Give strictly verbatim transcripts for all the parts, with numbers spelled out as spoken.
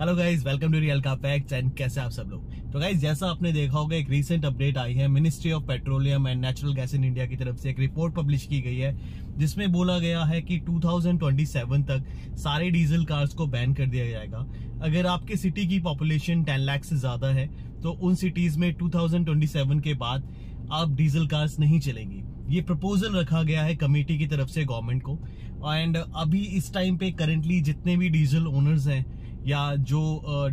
Hello guys, welcome to real का facts and कैसे आप सब लोग। तो गाइज, जैसा आपने देखा होगा एक रीसेंट अपडेट आई है, ministry of petroleum and natural gas in India की तरफ से एक रिपोर्ट पब्लिश की गई है जिसमें बोला गया है कि दो हज़ार सत्ताईस तक सारे डीजल कार्स को बैन कर दिया जाएगा। अगर आपके सिटी की पॉपुलेशन दस लाख से ज्यादा है तो उन सिटीज में दो हज़ार सत्ताईस के बाद आप डीजल कार्स नहीं चलेंगी। ये प्रपोजल रखा गया है कमेटी की तरफ से गवर्नमेंट को। एंड अभी इस टाइम पे करंटली जितने भी डीजल ओनर्स हैं या जो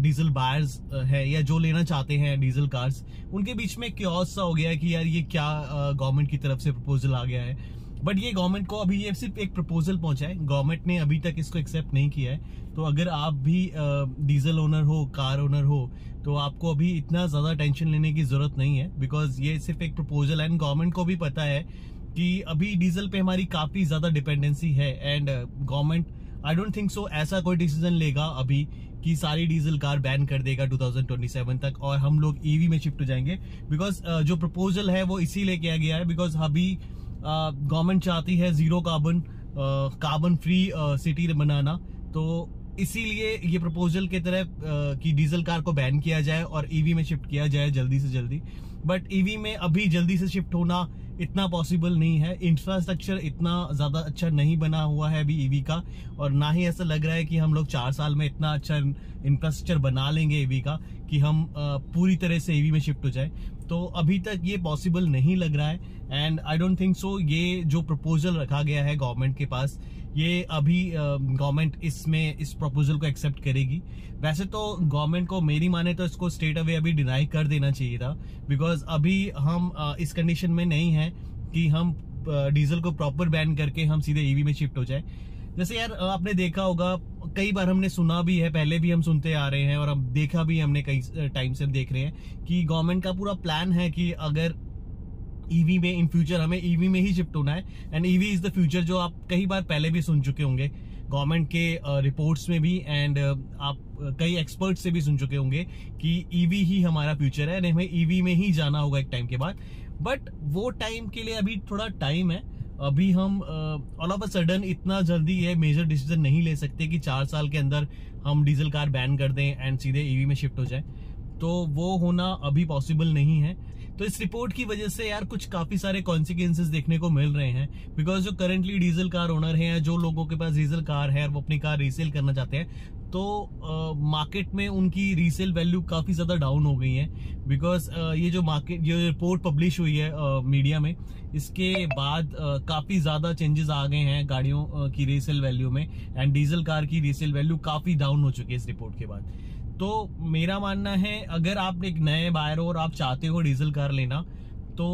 डीजल बायर्स है या जो लेना चाहते हैं डीजल कार्स, उनके बीच में क्योस सा हो गया है कि यार ये क्या गवर्नमेंट की तरफ से प्रपोजल आ गया है। बट ये गवर्नमेंट को अभी ये सिर्फ एक प्रपोजल पहुंचा है, गवर्नमेंट ने अभी तक इसको एक्सेप्ट नहीं किया है। तो अगर आप भी डीजल ओनर हो, कार ओनर हो, तो आपको अभी इतना ज्यादा टेंशन लेने की जरूरत नहीं है, बिकॉज ये सिर्फ एक प्रपोजल है। एंड गवर्नमेंट को भी पता है कि अभी डीजल पे हमारी काफी ज्यादा डिपेंडेंसी है। And government I don't think so ऐसा कोई डिसीजन लेगा अभी कि सारी डीजल कार बैन कर देगा दो हज़ार सत्ताईस तक और हम लोग ईवी में शिफ्ट हो जाएंगे। बिकॉज uh, जो प्रपोजल है वो इसीलिए किया गया है बिकॉज अभी गवर्नमेंट uh, चाहती है zero carbon carbon free city बनाना। तो इसीलिए ये प्रपोजल के तरह uh, कि डीजल कार को बैन किया जाए और ईवी में शिफ्ट किया जाए जल्दी से जल्दी। बट ईवी में अभी जल्दी से शिफ्ट होना इतना पॉसिबल नहीं है, इंफ्रास्ट्रक्चर इतना ज्यादा अच्छा नहीं बना हुआ है अभी ईवी का, और ना ही ऐसा लग रहा है कि हम लोग चार साल में इतना अच्छा इंफ्रास्ट्रक्चर बना लेंगे ईवी का कि हम पूरी तरह से ईवी में शिफ्ट हो जाए। तो अभी तक ये पॉसिबल नहीं लग रहा है। And I don't think so ये जो प्रपोजल रखा गया है गवर्नमेंट के पास, ये अभी गवर्नमेंट इसमें इस प्रपोजल को एक्सेप्ट करेगी। वैसे तो गवर्नमेंट को मेरी माने तो इसको स्ट्रेट अवे अभी डिनाई कर देना चाहिए था, बिकॉज अभी हम इस कंडीशन में नहीं है कि हम डीजल को प्रॉपर बैन करके हम सीधे ईवी में शिफ्ट हो जाए। जैसे यार आपने देखा होगा, कई बार हमने सुना भी है, पहले भी हम सुनते आ रहे हैं और अब देखा भी हमने कई टाइम से देख रहे हैं कि गवर्नमेंट का पूरा प्लान है कि अगर ईवी में इन फ्यूचर हमें ईवी में ही शिफ्ट होना है। And EV is the future, जो आप कई बार पहले भी सुन चुके होंगे गवर्नमेंट के रिपोर्ट्स में भी, एंड आप कई एक्सपर्ट से भी सुन चुके होंगे कि ईवी ही हमारा फ्यूचर है, हमें ईवी में ही जाना होगा एक टाइम के बाद। बट वो टाइम के लिए अभी थोड़ा टाइम है। अभी हम ऑल ऑफ अ सडन इतना जल्दी ये मेजर डिसीजन नहीं ले सकते कि चार साल के अंदर हम डीजल कार बैन कर दें एंड सीधे ईवी में शिफ्ट हो जाए, तो वो होना अभी पॉसिबल नहीं है। तो इस रिपोर्ट की वजह से यार कुछ काफी सारे कॉन्सिक्वेंसेस देखने को मिल रहे हैं, बिकॉज जो करंटली डीजल कार ओनर हैं या जो लोगों के पास डीजल कार है और वो अपनी कार रीसेल करना चाहते हैं, तो मार्केट uh, में उनकी रीसेल वैल्यू काफी ज्यादा डाउन हो गई है। बिकॉज uh, ये जो मार्केट ये रिपोर्ट पब्लिश हुई है मीडिया uh, में, इसके बाद uh, काफी ज्यादा चेंजेस आ गए हैं गाड़ियों uh, की रीसेल वैल्यू में, एंड डीजल कार की रीसेल वैल्यू काफी डाउन हो चुकी है इस रिपोर्ट के बाद। तो मेरा मानना है अगर आप एक नए बायर हो और आप चाहते हो डीजल कार लेना, तो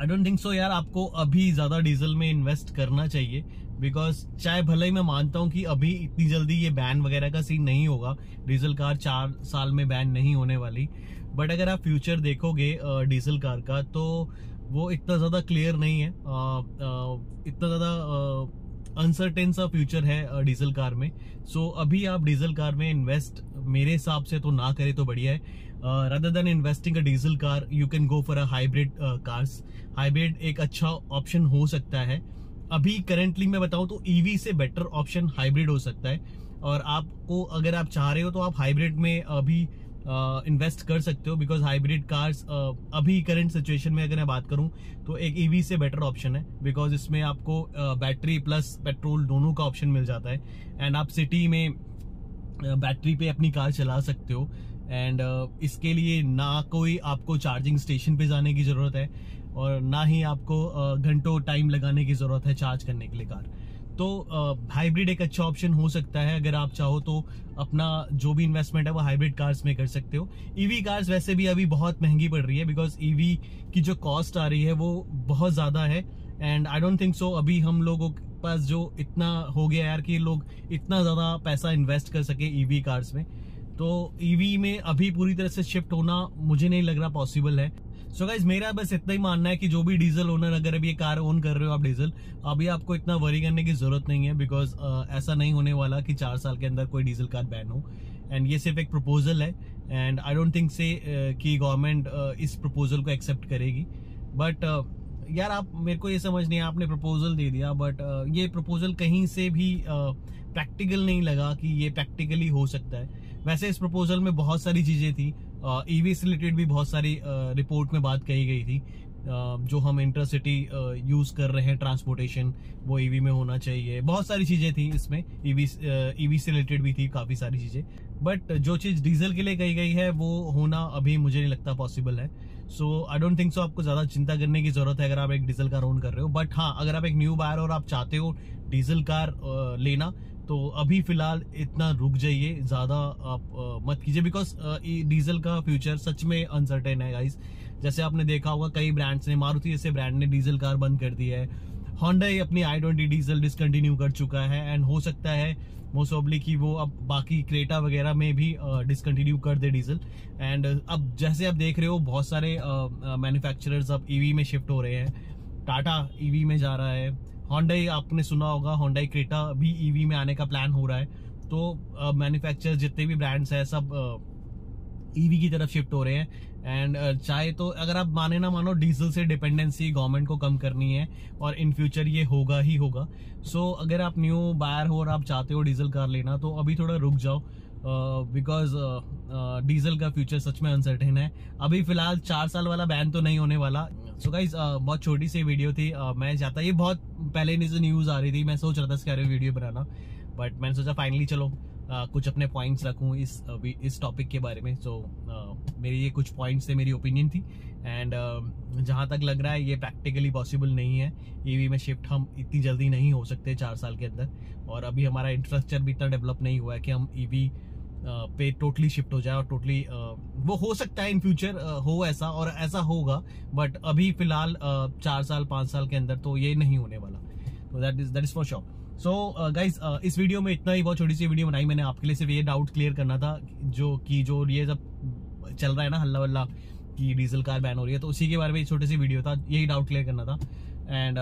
आई डोंट थिंक सो यार आपको अभी ज्यादा डीजल में इन्वेस्ट करना चाहिए। बिकॉज चाहे भले ही मैं मानता हूं कि अभी इतनी जल्दी ये बैन वगैरह का सीन नहीं होगा, डीजल कार चार साल में बैन नहीं होने वाली, बट अगर आप फ्यूचर देखोगे डीजल कार का तो वो इतना ज्यादा क्लियर नहीं है, इतना ज्यादा अनसर्टेन सा फ्यूचर है डीजल कार में। सो so, अभी आप डीजल कार में इन्वेस्ट मेरे हिसाब से तो ना करें तो बढ़िया है। Rather than investing a diesel car, you can go for a hybrid cars. Hybrid एक अच्छा ऑप्शन हो सकता है। अभी करेंटली मैं बताऊं तो ईवी से बेटर ऑप्शन हाइब्रिड हो सकता है, और आपको अगर आप चाह रहे हो तो आप हाइब्रिड में अभी इन्वेस्ट uh, कर सकते हो, बिकॉज हाइब्रिड कार्स अभी करंट सिचुएशन में अगर मैं बात करूं तो एक ईवी से बेटर ऑप्शन है, बिकॉज इसमें आपको बैटरी प्लस पेट्रोल दोनों का ऑप्शन मिल जाता है। एंड आप सिटी में बैटरी uh, पे अपनी कार चला सकते हो, एंड uh, इसके लिए ना कोई आपको चार्जिंग स्टेशन पे जाने की जरूरत है और ना ही आपको uh, घंटों टाइम लगाने की जरूरत है चार्ज करने के लिए कार। तो हाइब्रिड uh, एक अच्छा ऑप्शन हो सकता है। अगर आप चाहो तो अपना जो भी इन्वेस्टमेंट है वो हाइब्रिड कार्स में कर सकते हो। ईवी कार्स वैसे भी अभी बहुत महंगी पड़ रही है, बिकॉज ईवी की जो कॉस्ट आ रही है वो बहुत ज्यादा है। And I don't think so अभी हम लोगों के पास जो इतना हो गया यार कि लोग इतना ज्यादा पैसा इन्वेस्ट कर सके ईवी कार्स में, तो ईवी में अभी पूरी तरह से शिफ्ट होना मुझे नहीं लग रहा पॉसिबल है। सो गाइज, मेरा बस इतना ही मानना है कि जो भी डीजल ओनर, अगर अभी ये कार ओन कर रहे हो आप डीजल, अभी आपको इतना वरी करने की जरूरत नहीं है, बिकॉज uh, ऐसा नहीं होने वाला कि चार साल के अंदर कोई डीजल कार बैन हो। एंड ये सिर्फ एक प्रपोजल है, and I don't think so कि गवर्नमेंट uh, इस प्रपोजल को एक्सेप्ट करेगी। बट uh, यार आप मेरे को ये समझ नहीं है, आपने प्रपोजल दे दिया बट uh, ये प्रपोजल कहीं से भी प्रैक्टिकल uh, नहीं लगा कि ये प्रैक्टिकली हो सकता है। वैसे इस प्रपोजल में बहुत सारी चीजें थी, ईवी से रिलेटेड भी बहुत सारी रिपोर्ट में बात कही गई थी, जो हम इंटरसिटी यूज कर रहे हैं ट्रांसपोर्टेशन वो ईवी में होना चाहिए, बहुत सारी चीजें थी इसमें, ईवी ईवी से रिलेटेड भी थी काफी सारी चीजें, बट जो चीज डीजल के लिए कही गई है वो होना अभी मुझे नहीं लगता पॉसिबल है। सो आई डोंट थिंक सो आपको ज्यादा चिंता करने की जरूरत है अगर आप एक डीजल कार ओन कर रहे हो। बट हाँ, अगर आप एक न्यू बायर और आप चाहते हो डीजल कार लेना तो अभी फिलहाल इतना रुक जाइए, ज्यादा आप आ, मत कीजिए, बिकॉज डीजल का फ्यूचर सच में अनसर्टेन है गाइस। जैसे आपने देखा होगा कई ब्रांड्स ने, मारुति जैसे ब्रांड ने डीजल कार बंद कर दी है, होंडा ही अपनी आई ट्वेंटी डीजल डिसकंटिन्यू कर चुका है, एंड हो सकता है मोस्ट ऑब्ली कि वो अब बाकी क्रेटा वगैरह में भी डिसकंटिन्यू uh, कर दे डीजल। एंड uh, अब जैसे आप देख रहे हो बहुत सारे मैन्युफैक्चरर्स uh, uh, अब ईवी में शिफ्ट हो रहे हैं, टाटा ईवी में जा रहा है, होंडा ही आपने सुना होगा होंडा क्रेटा भी ईवी में आने का प्लान हो रहा है। तो मैन्युफैक्चर uh, जितने भी ब्रांड्स हैं सब uh, ईवी की तरफ शिफ्ट हो रहे हैं। एंड uh, चाहे तो अगर आप माने ना मानो डीजल से डिपेंडेंसी गवर्नमेंट को कम करनी है और इन फ्यूचर ये होगा ही होगा। सो so, अगर आप न्यू बायर हो और आप चाहते हो डीजल कार लेना तो अभी थोड़ा रुक जाओ, because uh, diesel uh, uh, का फ्यूचर सच में अनसर्टेन है। अभी फिलहाल चार साल वाला बैन तो नहीं होने वाला। सो so गाइज uh, बहुत छोटी सी वीडियो थी, uh, मैं चाहता ये बहुत पहले न्यूज आ रही थी, मैं सोच रहा था इसके बारे में वीडियो बनाना, बट मैंने सोचा फाइनली चलो Uh, कुछ अपने पॉइंट्स रखूं इस इस टॉपिक के बारे में। सो so, uh, मेरे ये कुछ पॉइंट्स थे, मेरी ओपिनियन थी। एंड uh, जहाँ तक लग रहा है ये प्रैक्टिकली पॉसिबल नहीं है, ईवी में शिफ्ट हम इतनी जल्दी नहीं हो सकते चार साल के अंदर, और अभी हमारा इंफ्रास्ट्रक्चर भी इतना डेवलप नहीं हुआ है कि हम ईवी uh, पे टोटली शिफ्ट हो जाए और टोटली uh, वो हो सकता है इन फ्यूचर uh, हो ऐसा, और ऐसा होगा, बट अभी फिलहाल uh, चार साल पाँच साल के अंदर तो ये नहीं होने वाला। तो that is that is for sure. So guys इस वीडियो में इतना ही, बहुत छोटी सी वीडियो बनाई मैंने आपके लिए, सिर्फ ये डाउट क्लियर करना था जो कि जो ये जब चल रहा है ना हल्ला वल्ला कि डीजल कार बैन हो रही है, तो उसी के बारे में छोटी सी वीडियो था, यही डाउट क्लियर करना था। एंड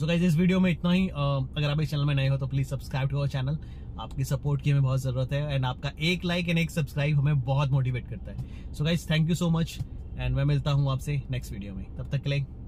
सो गाइज इस वीडियो में इतना ही। uh, अगर आप इस चैनल में नए हो तो प्लीज सब्सक्राइब करो चैनल, आपकी सपोर्ट की हमें बहुत जरूरत है, एंड आपका एक लाइक एंड एक सब्सक्राइब हमें बहुत मोटिवेट करता है। So guys thank you so much, and मैं मिलता हूँ आपसे नेक्स्ट वीडियो में, तब तक के लिए